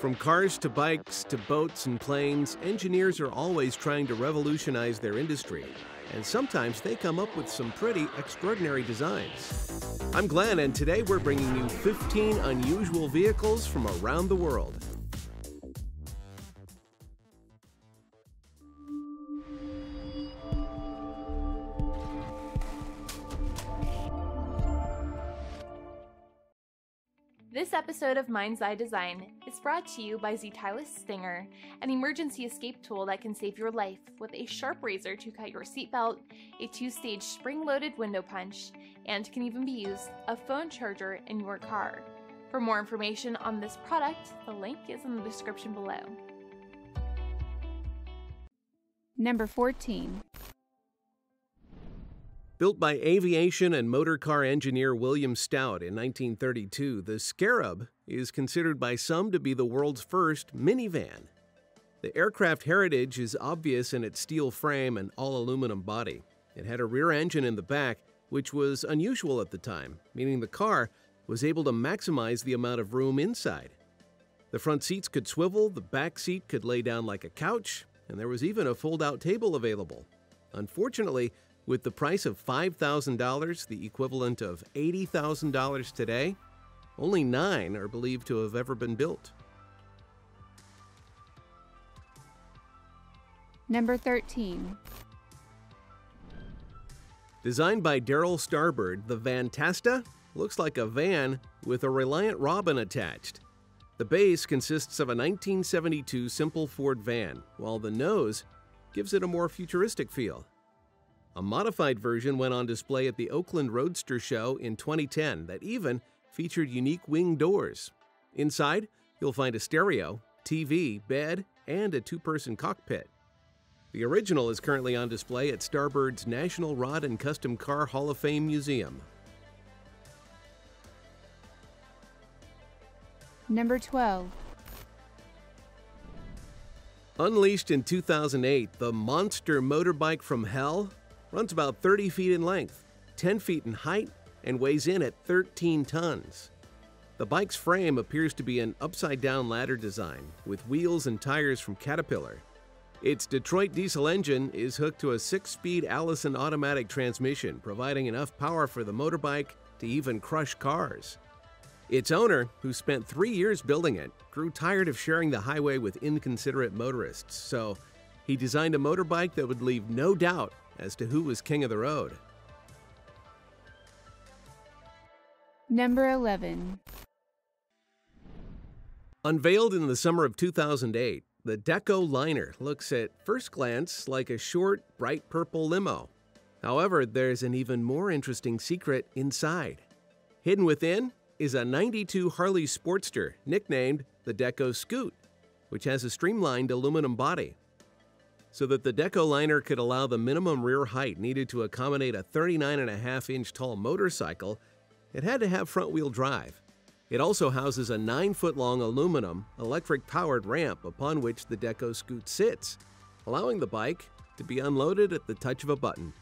From cars to bikes to boats and planes, engineers are always trying to revolutionize their industry, and sometimes they come up with some pretty extraordinary designs. I'm Glenn, and today we're bringing you 15 unusual vehicles from around the world. This episode of Mind's Eye Design is brought to you by Z-Tylus Stinger, an emergency escape tool that can save your life with a sharp razor to cut your seatbelt, a two-stage spring-loaded window punch, and can even be used a phone charger in your car. For more information on this product, the link is in the description below. Number 14. Built by aviation and motor car engineer William Stout in 1932, the Scarab is considered by some to be the world's first minivan. The aircraft heritage is obvious in its steel frame and all-aluminum body. It had a rear engine in the back, which was unusual at the time, meaning the car was able to maximize the amount of room inside. The front seats could swivel, the back seat could lay down like a couch, and there was even a fold-out table available. Unfortunately, with the price of $5,000, the equivalent of $80,000 today, only 9 are believed to have ever been built. Number 13. Designed by Darryl Starbird, the Vantasta looks like a van with a Reliant Robin attached. The base consists of a 1972 simple Ford van, while the nose gives it a more futuristic feel. A modified version went on display at the Oakland Roadster Show in 2010 that even featured unique wing doors. Inside, you'll find a stereo, TV, bed, and a two-person cockpit. The original is currently on display at Starbird's National Rod and Custom Car Hall of Fame Museum. Number 12. Unleashed in 2008, the Monster Motorbike from Hell runs about 30 feet in length, 10 feet in height, and weighs in at 13 tons. The bike's frame appears to be an upside-down ladder design, with wheels and tires from Caterpillar. Its Detroit diesel engine is hooked to a 6-speed Allison automatic transmission, providing enough power for the motorbike to even crush cars. Its owner, who spent 3 years building it, grew tired of sharing the highway with inconsiderate motorists, so he designed a motorbike that would leave no doubt as to who was king of the road. Number 11. Unveiled in the summer of 2008, the Deco Liner looks at first glance like a short, bright purple limo. However, there's an even more interesting secret inside. Hidden within is a 92 Harley Sportster, nicknamed the Deco Scoot, which has a streamlined aluminum body. So that the Deco Liner could allow the minimum rear height needed to accommodate a 39.5-inch tall motorcycle, it had to have front-wheel drive. It also houses a 9-foot-long aluminum, electric-powered ramp upon which the Deco Scoot sits, allowing the bike to be unloaded at the touch of a button.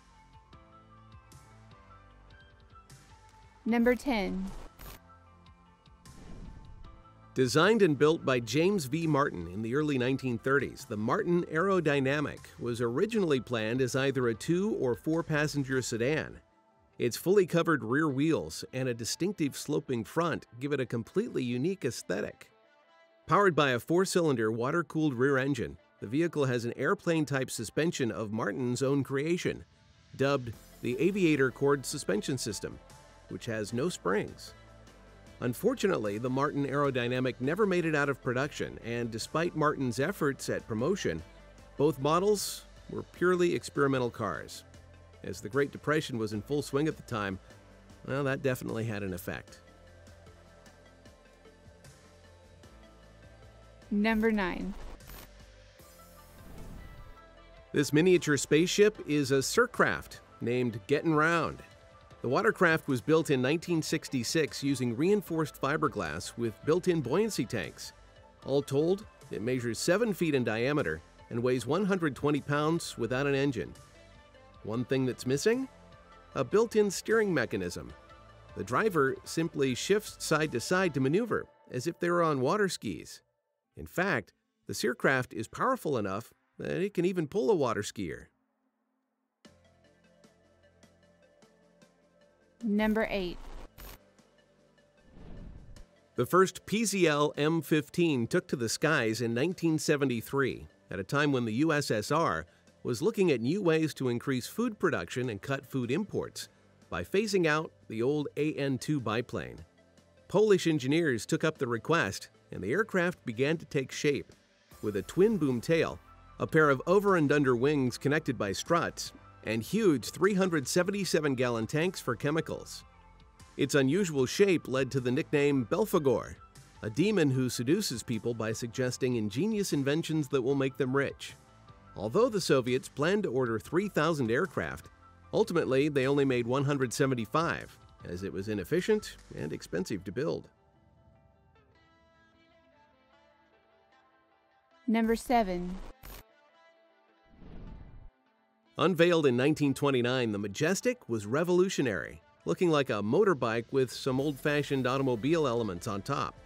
Number 10. Designed and built by James V. Martin in the early 1930s, the Martin Aerodynamic was originally planned as either a 2- or 4-passenger sedan. Its fully covered rear wheels and a distinctive sloping front give it a completely unique aesthetic. Powered by a 4-cylinder water-cooled rear engine, the vehicle has an airplane-type suspension of Martin's own creation, dubbed the Aviator Cord Suspension System, which has no springs. Unfortunately, the Martin Aerodynamic never made it out of production, and despite Martin's efforts at promotion, both models were purely experimental cars. As the Great Depression was in full swing at the time, well, that definitely had an effect. Number 9. This miniature spaceship is a Circraft named Gettin' Round. The watercraft was built in 1966 using reinforced fiberglass with built-in buoyancy tanks. All told, it measures 7 feet in diameter and weighs 120 pounds without an engine. One thing that's missing? A built-in steering mechanism. The driver simply shifts side to side to maneuver, as if they were on water skis. In fact, the Circraft is powerful enough that it can even pull a water skier. Number 8. The first PZL M15 took to the skies in 1973, at a time when the USSR was looking at new ways to increase food production and cut food imports by phasing out the old AN-2 biplane. Polish engineers took up the request, and the aircraft began to take shape, with a twin boom tail, a pair of over and under wings connected by struts, and huge 377-gallon tanks for chemicals. Its unusual shape led to the nickname Belphegor, a demon who seduces people by suggesting ingenious inventions that will make them rich. Although the Soviets planned to order 3,000 aircraft, ultimately they only made 175, as it was inefficient and expensive to build. Number 7. Unveiled in 1929, the Majestic was revolutionary, looking like a motorbike with some old-fashioned automobile elements on top.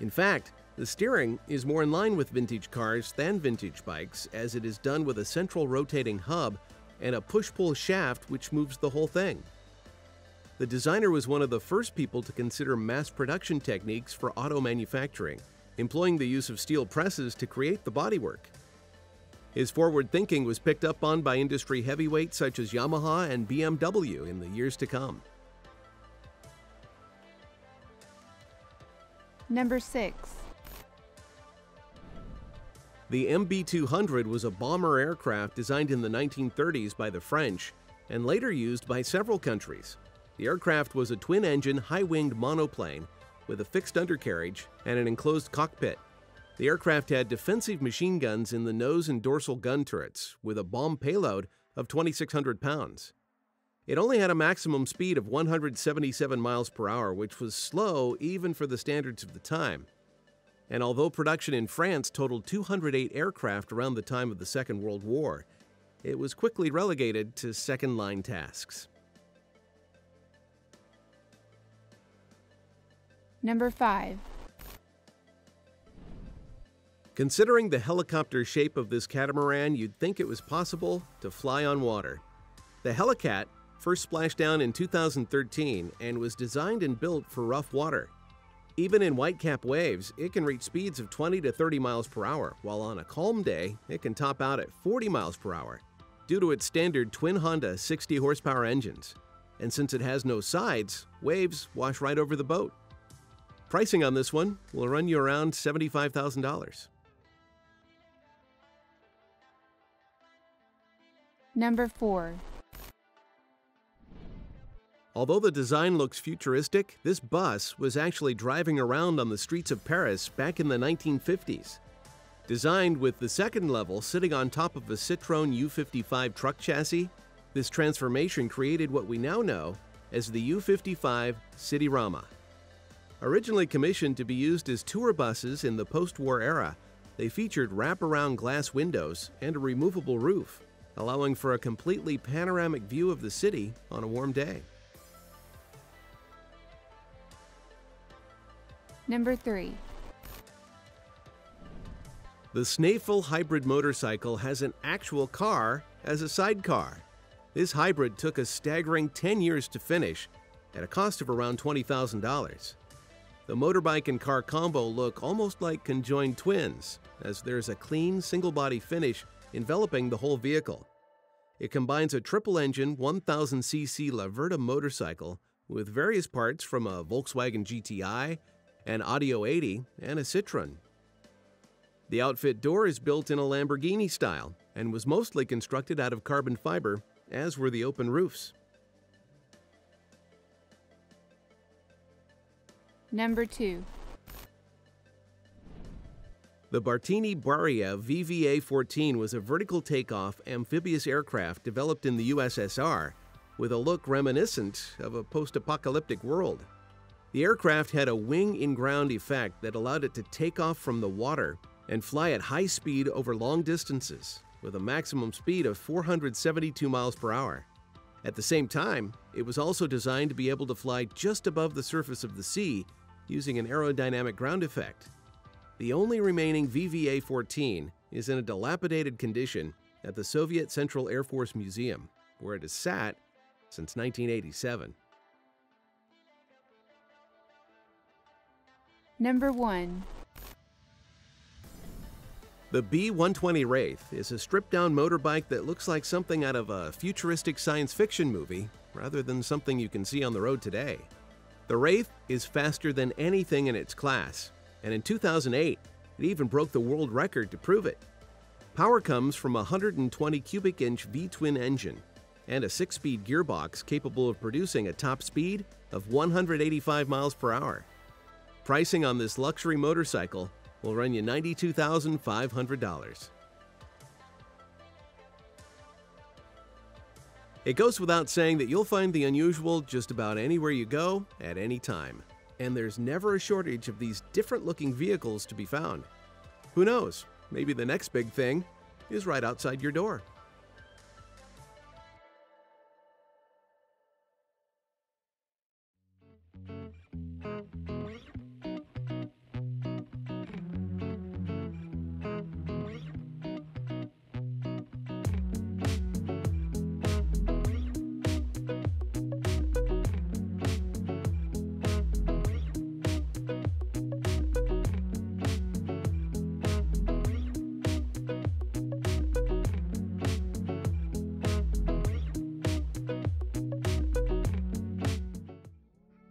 In fact, the steering is more in line with vintage cars than vintage bikes, as it is done with a central rotating hub and a push-pull shaft which moves the whole thing. The designer was one of the first people to consider mass production techniques for auto manufacturing, employing the use of steel presses to create the bodywork. His forward thinking was picked up on by industry heavyweights such as Yamaha and BMW in the years to come. Number 6. The MB200 was a bomber aircraft designed in the 1930s by the French and later used by several countries. The aircraft was a twin-engine, high-winged monoplane with a fixed undercarriage and an enclosed cockpit. The aircraft had defensive machine guns in the nose and dorsal gun turrets, with a bomb payload of 2,600 pounds. It only had a maximum speed of 177 miles per hour, which was slow even for the standards of the time. And although production in France totaled 208 aircraft around the time of the Second World War, it was quickly relegated to second-line tasks. Number 5. Considering the helicopter shape of this catamaran, you'd think it was possible to fly on water. The Helicat first splashed down in 2013 and was designed and built for rough water. Even in whitecap waves, it can reach speeds of 20 to 30 miles per hour, while on a calm day, it can top out at 40 miles per hour due to its standard twin Honda 60 horsepower engines. And since it has no sides, waves wash right over the boat. Pricing on this one will run you around $75,000. Number 4. Although the design looks futuristic, this bus was actually driving around on the streets of Paris back in the 1950s. Designed with the second level sitting on top of a Citroen U55 truck chassis, this transformation created what we now know as the U55 Citirama. Originally commissioned to be used as tour buses in the post-war era, they featured wraparound glass windows and a removable roof, allowing for a completely panoramic view of the city on a warm day. Number 3. The Snaefell Hybrid Motorcycle has an actual car as a sidecar. This hybrid took a staggering 10 years to finish at a cost of around $20,000. The motorbike and car combo look almost like conjoined twins, as there's a clean single-body finish enveloping the whole vehicle. It combines a triple-engine 1,000cc Laverda motorcycle with various parts from a Volkswagen GTI, an Audi 80, and a Citroen. The outfit door is built in a Lamborghini style and was mostly constructed out of carbon fiber, as were the open roofs. Number 2. The Bartini Baruev VVA-14 was a vertical takeoff amphibious aircraft developed in the USSR with a look reminiscent of a post-apocalyptic world. The aircraft had a wing-in-ground effect that allowed it to take off from the water and fly at high speed over long distances with a maximum speed of 472 miles per hour. At the same time, it was also designed to be able to fly just above the surface of the sea using an aerodynamic ground effect. The only remaining VVA-14 is in a dilapidated condition at the Soviet Central Air Force Museum, where it has sat since 1987. Number 1. The B-120 Wraith is a stripped-down motorbike that looks like something out of a futuristic science fiction movie rather than something you can see on the road today. The Wraith is faster than anything in its class, and in 2008, it even broke the world record to prove it. Power comes from a 120 cubic inch V-twin engine and a 6-speed gearbox capable of producing a top speed of 185 miles per hour. Pricing on this luxury motorcycle will run you $92,500. It goes without saying that you'll find the unusual just about anywhere you go at any time, and there's never a shortage of these different-looking vehicles to be found. Who knows, maybe the next big thing is right outside your door.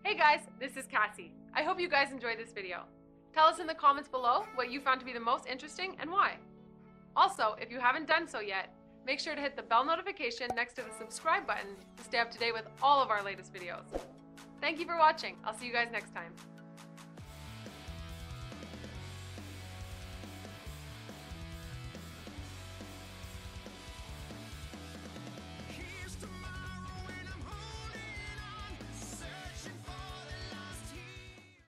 Hey guys, this is Cassie. I hope you guys enjoyed this video. Tell us in the comments below what you found to be the most interesting and why. Also, if you haven't done so yet, make sure to hit the bell notification next to the subscribe button to stay up to date with all of our latest videos. Thank you for watching. I'll see you guys next time.